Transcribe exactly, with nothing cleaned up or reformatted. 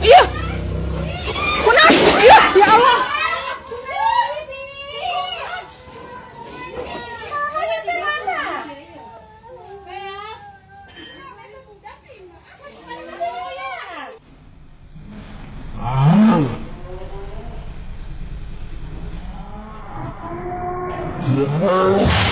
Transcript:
Iya. Kunas. Iya, ya Allah. Oh.